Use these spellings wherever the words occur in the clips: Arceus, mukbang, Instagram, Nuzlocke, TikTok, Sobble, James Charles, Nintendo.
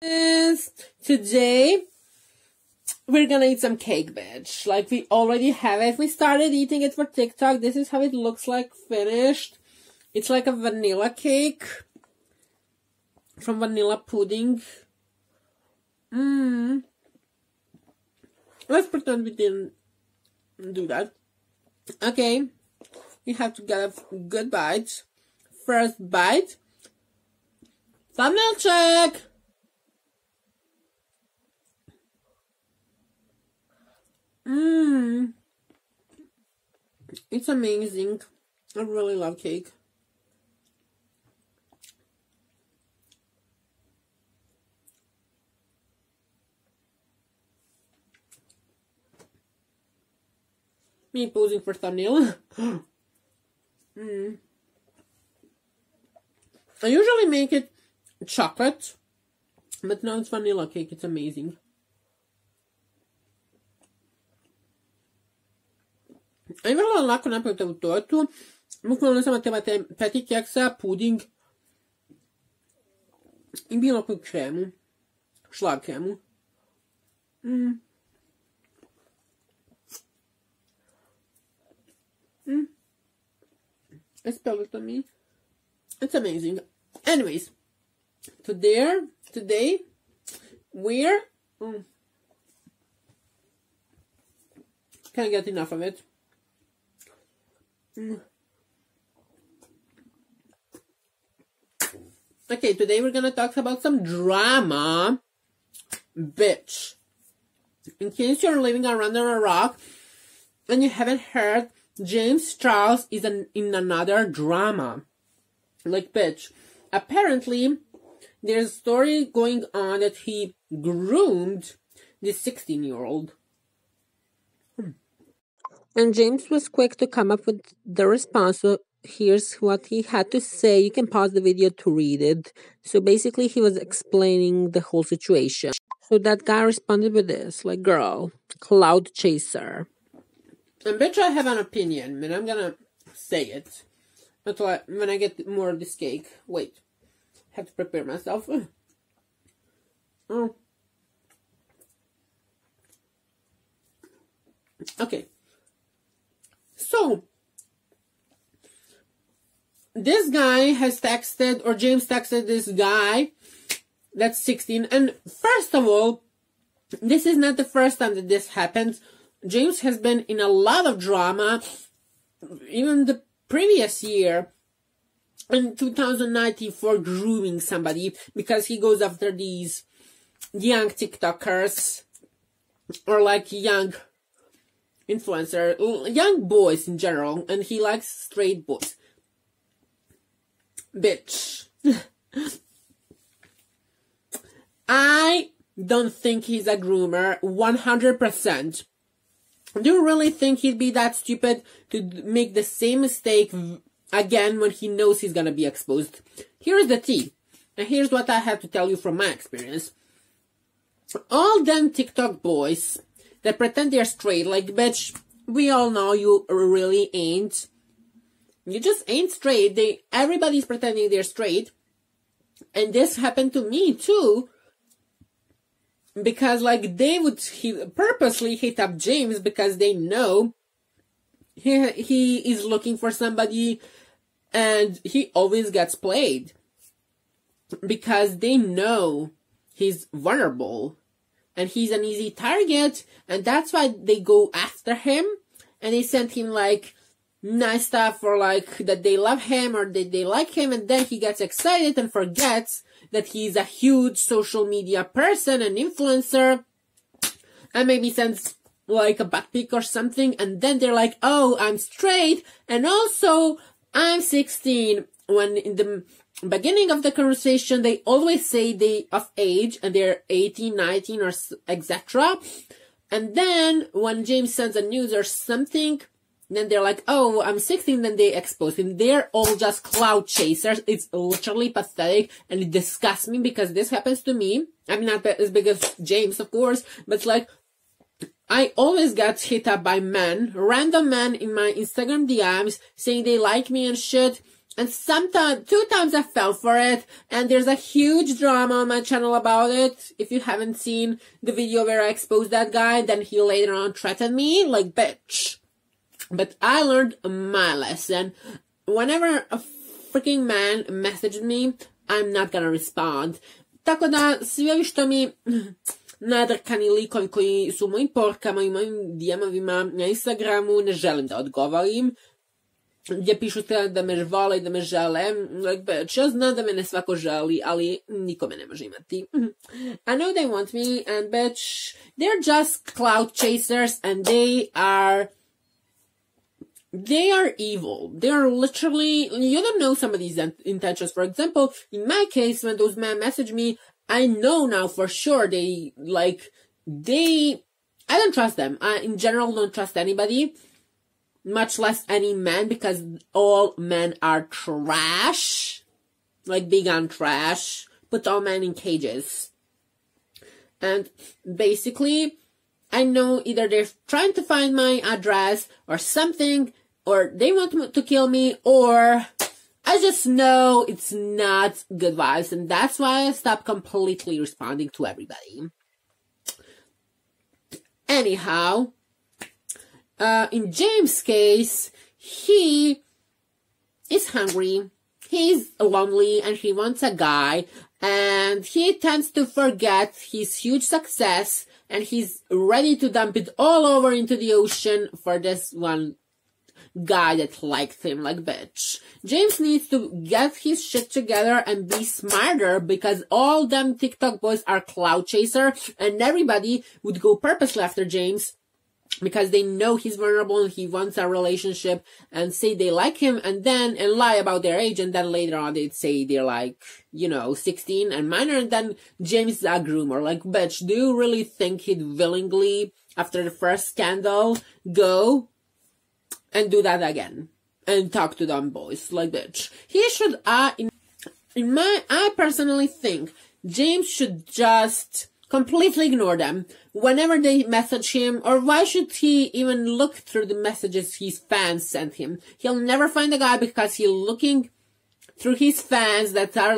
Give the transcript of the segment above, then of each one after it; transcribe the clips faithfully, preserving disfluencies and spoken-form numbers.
Today we're gonna eat some cake, bitch. Like, we already have it. We started eating it for TikTok. This is how it looks like finished. It's like a vanilla cake from vanilla pudding. Mmm. Let's pretend we didn't do that. Okay, we have to get a good bite. First bite. Thumbnail check. Mmm, it's amazing. I really love cake. Me posing for thumbnail. mm. I usually make it chocolate, but now it's vanilla cake. It's amazing. Vrlo lako napraviti ovu tortu. Bukvalno samo trebate peti keksa, puding i bilo koju kremu, šlag kremu. Mm. Mm. I spelled it on me. It's amazing. Anyways, today, today we're... Mm. Can't get enough of it. Okay, today we're gonna talk about some drama, bitch. In case you're living under a rock and you haven't heard, James Charles is an, in another drama. Like, bitch. Apparently, there's a story going on that he groomed this sixteen-year-old. And James was quick to come up with the response, so here's what he had to say. You can pause the video to read it. So basically, he was explaining the whole situation. So that guy responded with this, like, girl, cloud chaser. And bitch, I have an opinion, and I'm gonna say it until I, when I get more of this cake. Wait, I have to prepare myself. Oh. Okay. So, this guy has texted, or James texted this guy that's sixteen. And first of all, this is not the first time that this happens. James has been in a lot of drama, even the previous year, in two thousand nineteen, for grooming somebody, because he goes after these young TikTokers, or like young... influencer, young boys in general, and he likes straight boys. Bitch. I don't think he's a groomer, one hundred percent. Do you really think he'd be that stupid to make the same mistake again when he knows he's gonna be exposed? Here's the tea, and here's what I have to tell you from my experience. All them TikTok boys that pretend they're straight, like, bitch, we all know you really ain't. You just ain't straight. They, everybody's pretending they're straight. And this happened to me, too. Because, like, they would he, purposely hit up James because they know he, he is looking for somebody, and he always gets played. Because they know he's vulnerable. And he's an easy target, and that's why they go after him, and they send him, like, nice stuff, or, like, that they love him, or that they like him, and then he gets excited and forgets that he's a huge social media person, an influencer, and maybe sends, like, a butt pic or something, and then they're like, oh, I'm straight, and also, I'm sixteen, when in the... beginning of the conversation, they always say they of age, and they're eighteen, nineteen, or et cetera. And then, when James sends a news or something, then they're like, oh, I'm sixteen, then they expose him. They're all just cloud chasers. It's literally pathetic, and it disgusts me, because this happens to me. I'm not as big as James, of course, but it's like, I always get hit up by men, random men in my Instagram D Ms, saying they like me and shit, And sometimes, two times I fell for it, and there's a huge drama on my channel about it. If you haven't seen the video where I exposed that guy, then he later on threatened me, like, bitch. But I learned my lesson. Whenever a freaking man messaged me, I'm not gonna respond. Tako da, svi ovi što mi nadrkani likovi koji su u mojim porkama I mojim D M-ovima na Instagramu, ne želim da odgovorim. Gdje pišu da me vole I da me žele. Like, bitch, ja znam da me ne svako želi, ali niko me ne može imati. I know they want me, and bitch, they're just cloud chasers, and they are... They are evil. They are literally... You don't know somebody's intentions. For example, in my case, when those men message me, I know now for sure they, like, they... I don't trust them. I, in general, don't trust anybody. Much less any man, because all men are trash. Like, big on trash. Put all men in cages. And basically... I know either they're trying to find my address or something, or they want to kill me, or I just know it's not good vibes, and that's why I stopped completely responding to everybody. Anyhow, uh, in James' case, he is hungry, he's lonely, and he wants a guy, and he tends to forget his huge success. And he's ready to dump it all over into the ocean for this one guy that liked him, like, bitch. James needs to get his shit together and be smarter, because all them TikTok boys are clout chaser, and everybody would go purposely after James because they know he's vulnerable and he wants a relationship, and say they like him and then and lie about their age, and then later on they'd say they're like, you know, sixteen and minor, and then James is a groomer. Like, bitch, do you really think he'd willingly, after the first scandal, go and do that again and talk to them boys? Like, bitch, he should, uh, in, in my, I personally think James should just completely ignore them whenever they message him. Or why should he even look through the messages his fans sent him? He'll never find a guy because he's looking through his fans that are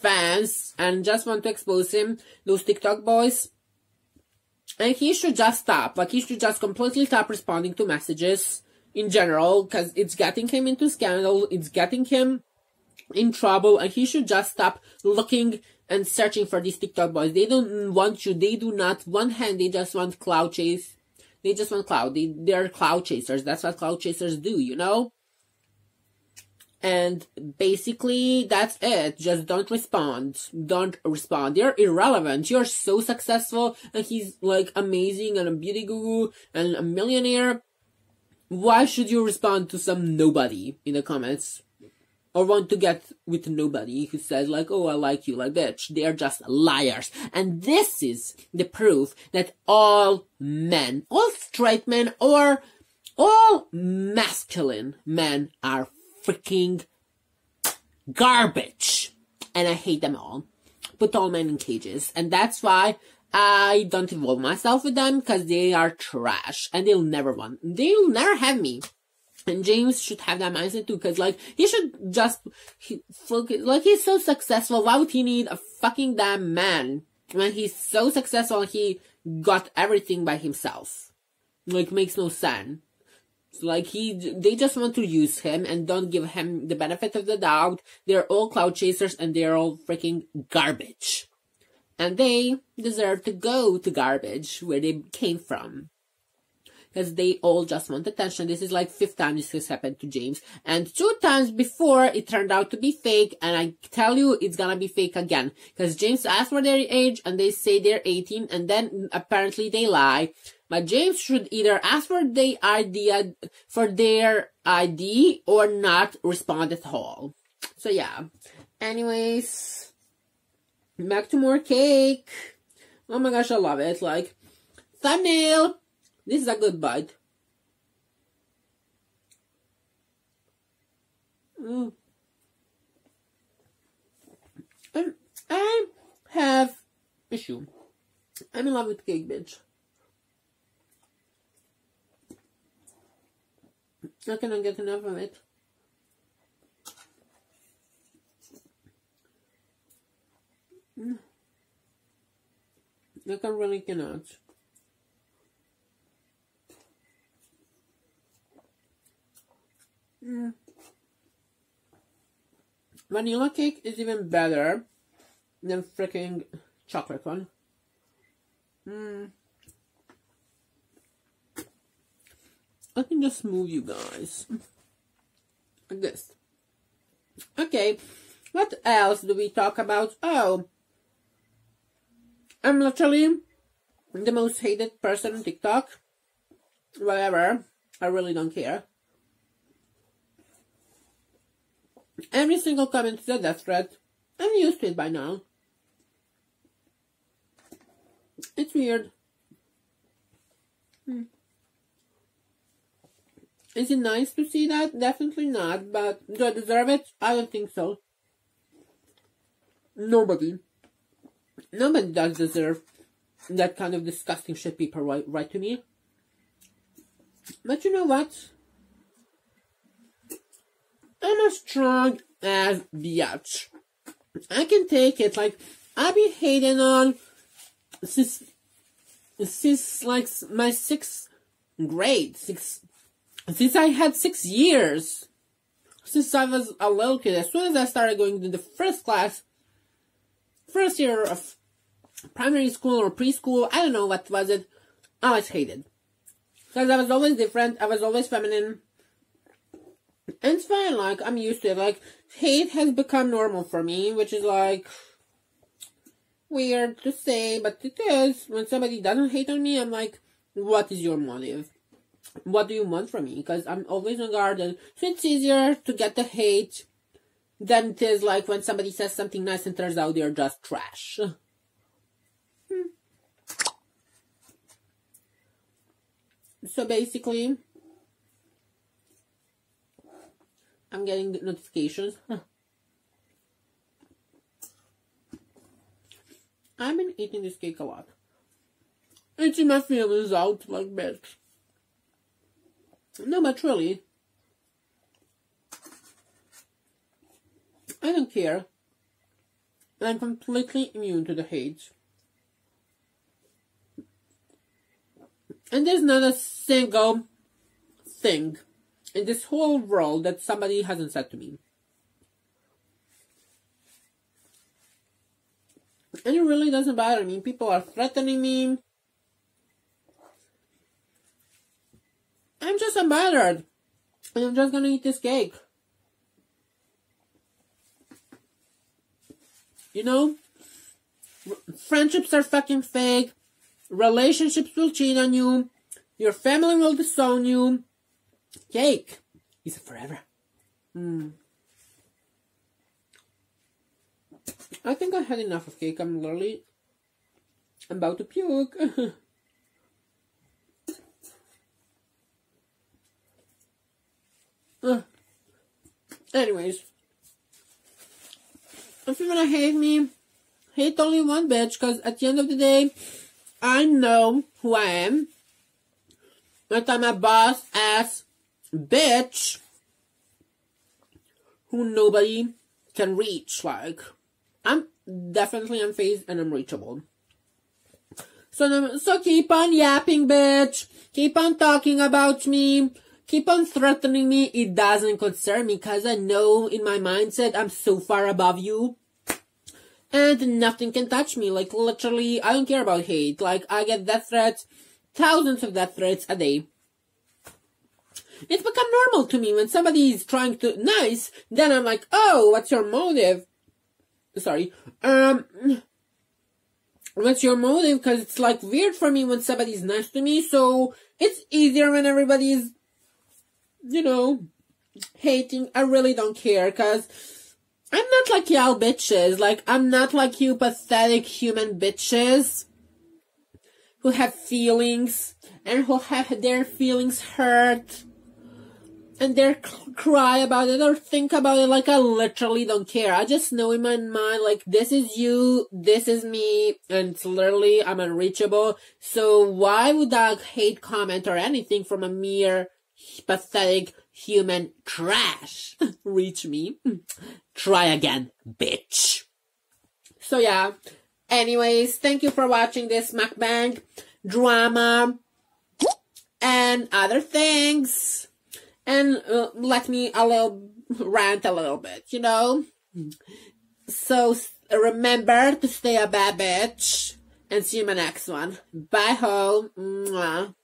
fans and just want to expose him, those TikTok boys. And he should just stop. Like, he should just completely stop responding to messages in general, because it's getting him into scandal, it's getting him in trouble, and he should just stop looking and searching for these TikTok boys. They don't want you. They do not want hand. They just want cloud chase. They just want cloud. They, they're cloud chasers. That's what cloud chasers do, you know? And basically, that's it. Just don't respond. Don't respond. You're irrelevant. You're so successful. And he's, like, amazing and a beauty guru and a millionaire. Why should you respond to some nobody in the comments? Or want to get with nobody who says, like, oh, I like you, like, bitch. They are just liars. And this is the proof that all men, all straight men, or all masculine men are freaking garbage. And I hate them all. Put all men in cages. And that's why I don't involve myself with them, because they are trash. And they'll never want, they'll never have me. And James should have that mindset too, because, like, he should just he, focus. Like, he's so successful, why would he need a fucking damn man when he's so successful? He got everything by himself. Like, makes no sense. Like, he, they just want to use him and don't give him the benefit of the doubt. They're all cloud chasers and they're all freaking garbage, and they deserve to go to garbage where they came from. Because they all just want attention. This is like fifth time this has happened to James. And two times before it turned out to be fake. And I tell you, it's gonna be fake again. Because James asked for their age and they say they're eighteen. And then apparently they lie. But James should either ask for their idea, for their I D, or not respond at all. So yeah. Anyways. Back to more cake. Oh my gosh, I love it. Like, thumbnail. This is a good bite. Mm. And I have issue. I'm in love with cake, bitch. I cannot get enough of it. Like I really cannot. Mm. Vanilla cake is even better than freaking chocolate one. Mm. I can just move you guys like this. Okay, what else do we talk about? Oh, I'm literally the most hated person on TikTok. Whatever, I really don't care. Every single comment is a death threat. I'm used to it by now. It's weird. Hmm. Is it nice to see that? Definitely not, but do I deserve it? I don't think so. Nobody. Nobody does deserve that kind of disgusting shit people write, write to me. But you know what? I'm a strong ass biatch. I can take it. Like, I've been hating on since, since like my sixth grade, six, since I had six years, since I was a little kid. As soon as I started going to the first class, first year of primary school or preschool, I don't know what was it, I was hated. Because I was always different, I was always feminine. And it's fine, like, I'm used to it. Like, hate has become normal for me, which is, like, weird to say, but it is. When somebody doesn't hate on me, I'm like, what is your motive? What do you want from me? Because I'm always on guard, and so it's easier to get the hate than it is, like, when somebody says something nice and turns out they're just trash. Hmm. So, basically, I'm getting notifications. Huh. I've been eating this cake a lot. It's in my feelings out like bitch. No, but really, I don't care. I'm completely immune to the hate. And there's not a single thing in this whole world that somebody hasn't said to me. And it really doesn't bother me. People are threatening me. I'm just unbothered. And I'm just gonna eat this cake. You know? Friendships are fucking fake. Relationships will cheat on you. Your family will disown you. Cake is forever. Mm. I think I had enough of cake. I'm literally about to puke. uh. Anyways, if you wanna hate me, hate only one bitch, because at the end of the day, I know who I am. But I'm a boss ass bitch who nobody can reach. Like, I'm definitely unfazed and I'm reachable. So, so keep on yapping, bitch. Keep on talking about me. Keep on threatening me. It doesn't concern me because I know in my mindset I'm so far above you. And nothing can touch me. Like, literally, I don't care about hate. Like, I get death threats, thousands of death threats a day. It's become normal to me. When somebody is trying to nice, then I'm like, oh, what's your motive? Sorry. Um, what's your motive? Because it's like weird for me when somebody's nice to me. So it's easier when everybody is, you know, hating. I really don't care because I'm not like y'all bitches. Like, I'm not like you pathetic human bitches who have feelings and who have their feelings hurt and they cry about it or think about it. Like, I literally don't care. I just know in my mind, like, this is you, this is me, and literally I'm unreachable. So why would I hate comment or anything from a mere pathetic human trash? Reach me. Try again, bitch. So yeah, anyways, thank you for watching this mukbang drama and other things, and uh, let me a little rant a little bit, you know. So remember to stay a bad bitch, and see you in my next one. Bye ho. Mwah.